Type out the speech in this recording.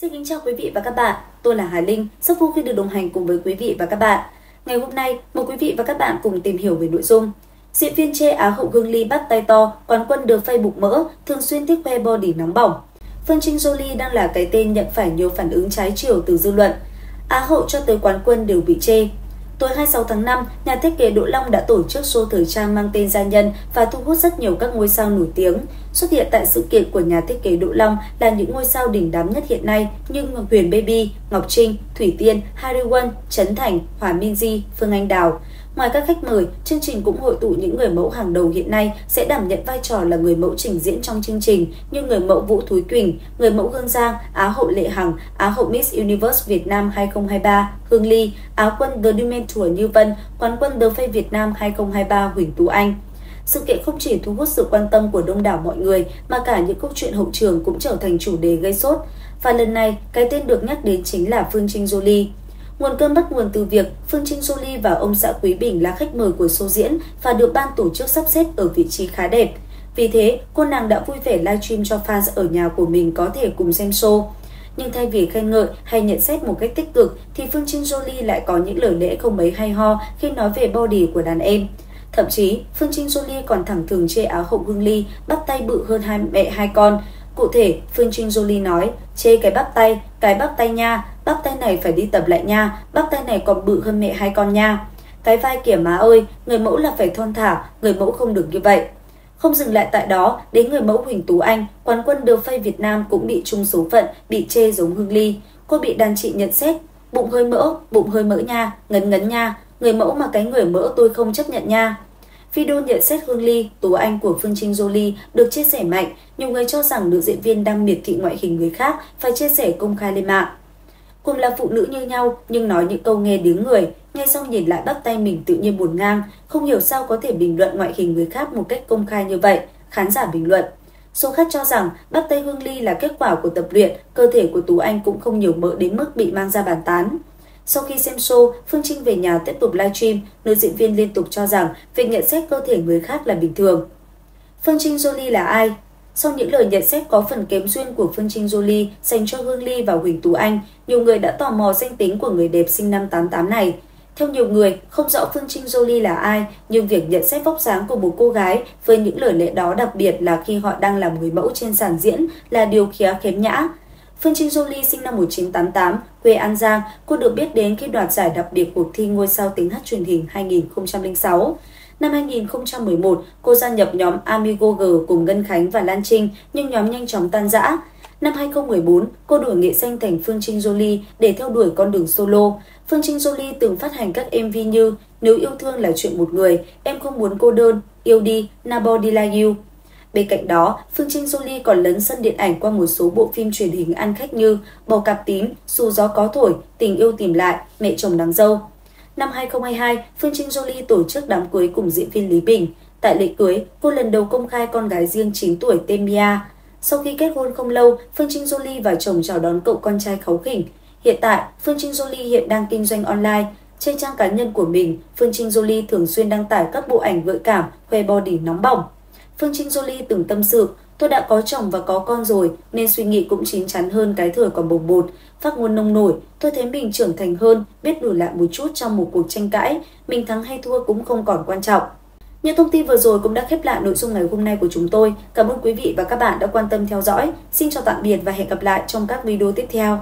Xin kính chào quý vị và các bạn, tôi là Hà Linh, rất vui khi được đồng hành cùng với quý vị và các bạn. Ngày hôm nay, mời quý vị và các bạn cùng tìm hiểu về nội dung diễn viên chê Á hậu Hương Ly bắt tay to, quán quân được phây bụng mỡ, thường xuyên thích khoe body nóng bỏng. Phương Trinh Jolie đang là cái tên nhận phải nhiều phản ứng trái chiều từ dư luận. Á hậu cho tới quán quân đều bị chê. Tối 26 tháng 5, nhà thiết kế Đỗ Long đã tổ chức show thời trang mang tên Gia Nhân và thu hút rất nhiều các ngôi sao nổi tiếng. Xuất hiện tại sự kiện của nhà thiết kế Đỗ Long là những ngôi sao đỉnh đám nhất hiện nay như Huyền Baby, Ngọc Trinh, Thủy Tiên, Hari Won, Trấn Thành, Hoa Minzy, Phương Anh Đào. Ngoài các khách mời, chương trình cũng hội tụ những người mẫu hàng đầu hiện nay sẽ đảm nhận vai trò là người mẫu trình diễn trong chương trình như người mẫu Vũ Thúy Quỳnh, người mẫu Hương Giang, Á hậu Lệ Hằng, Á hậu Miss Universe Việt Nam 2023, Hương Ly, Á quân The Dimentor Như Vân, quán quân The Face Việt Nam 2023 Huỳnh Tú Anh. Sự kiện không chỉ thu hút sự quan tâm của đông đảo mọi người mà cả những câu chuyện hậu trường cũng trở thành chủ đề gây sốt. Và lần này, cái tên được nhắc đến chính là Phương Trinh Jolie. Nguồn cơn bắt nguồn từ việc Phương Trinh Jolie và ông xã Quý Bình là khách mời của show diễn và được ban tổ chức sắp xếp ở vị trí khá đẹp. Vì thế, cô nàng đã vui vẻ livestream cho fans ở nhà của mình có thể cùng xem show. Nhưng thay vì khen ngợi hay nhận xét một cách tích cực thì Phương Trinh Jolie lại có những lời lẽ không mấy hay ho khi nói về body của đàn em. Thậm chí, Phương Trinh Jolie còn thẳng thừng chê Á hậu Hương Ly bắp tay bự hơn mẹ hai con. Cụ thể, Phương Trinh Jolie nói, chê cái bắp tay nha, bắp tay này phải đi tập lại nha, bắp tay này còn bự hơn mẹ hai con nha. Cái vai kìa má ơi, người mẫu là phải thon thả, người mẫu không được như vậy. Không dừng lại tại đó, đến người mẫu Huỳnh Tú Anh, quán quân The Face Việt Nam cũng bị chung số phận, bị chê giống Hương Ly. Cô bị đàn chị nhận xét, bụng hơi mỡ nha, ngấn ngấn nha, người mẫu mà cái người mỡ tôi không chấp nhận nha. Video nhận xét Hương Ly, Tú Anh của Phương Trinh Jolie được chia sẻ mạnh, nhiều người cho rằng nữ diễn viên đang miệt thị ngoại hình người khác phải chia sẻ công khai lên mạng. Cùng là phụ nữ như nhau nhưng nói những câu nghe điếng người, ngay sau nhìn lại bắp tay mình tự nhiên buồn ngang, không hiểu sao có thể bình luận ngoại hình người khác một cách công khai như vậy, khán giả bình luận. Số khác cho rằng bắp tay Hương Ly là kết quả của tập luyện, cơ thể của Tú Anh cũng không nhiều mỡ đến mức bị mang ra bàn tán. Sau khi xem show, Phương Trinh về nhà tiếp tục livestream, nữ diễn viên liên tục cho rằng việc nhận xét cơ thể người khác là bình thường. Phương Trinh Jolie là ai? Sau những lời nhận xét có phần kém duyên của Phương Trinh Jolie dành cho Hương Ly và Huỳnh Tú Anh, nhiều người đã tò mò danh tính của người đẹp sinh năm 88 này. Theo nhiều người, không rõ Phương Trinh Jolie là ai, nhưng việc nhận xét vóc dáng của một cô gái với những lời lẽ đó, đặc biệt là khi họ đang làm người mẫu trên sàn diễn, là điều khá kém nhã. Phương Trinh Jolie sinh năm 1988, quê An Giang, cô được biết đến khi đoạt giải đặc biệt cuộc thi Ngôi sao Tiếng hát Truyền hình 2006. Năm 2011, cô gia nhập nhóm Amigo G cùng Ngân Khánh và Lan Trinh, nhưng nhóm nhanh chóng tan rã. Năm 2014, cô đổi nghệ danh thành Phương Trinh Jolie để theo đuổi con đường solo. Phương Trinh Jolie từng phát hành các MV như Nếu yêu thương là chuyện một người, Em không muốn cô đơn, Yêu đi, Nabodilayu. Bên cạnh đó, Phương Trinh Jolie còn lấn sân điện ảnh qua một số bộ phim truyền hình ăn khách như Bầu Cạp Tím, Sù Gió Có Thổi, Tình Yêu Tìm Lại, Mẹ Chồng Nàng Dâu. Năm 2022, Phương Trinh Jolie tổ chức đám cưới cùng diễn viên Lý Bình. Tại lễ cưới, cô lần đầu công khai con gái riêng 9 tuổi tên Mia. Sau khi kết hôn không lâu, Phương Trinh Jolie và chồng chào đón cậu con trai kháu khỉnh. Hiện tại, Phương Trinh Jolie hiện đang kinh doanh online. Trên trang cá nhân của mình, Phương Trinh Jolie thường xuyên đăng tải các bộ ảnh gợi cảm, khoe body nóng bỏng. Phương Trinh Jolie từng tâm sự, tôi đã có chồng và có con rồi nên suy nghĩ cũng chín chắn hơn cái thời còn bồng bột. Phát ngôn nông nổi, tôi thấy mình trưởng thành hơn, biết lùi lại một chút trong một cuộc tranh cãi, mình thắng hay thua cũng không còn quan trọng. Những thông tin vừa rồi cũng đã khép lại nội dung ngày hôm nay của chúng tôi. Cảm ơn quý vị và các bạn đã quan tâm theo dõi. Xin chào tạm biệt và hẹn gặp lại trong các video tiếp theo.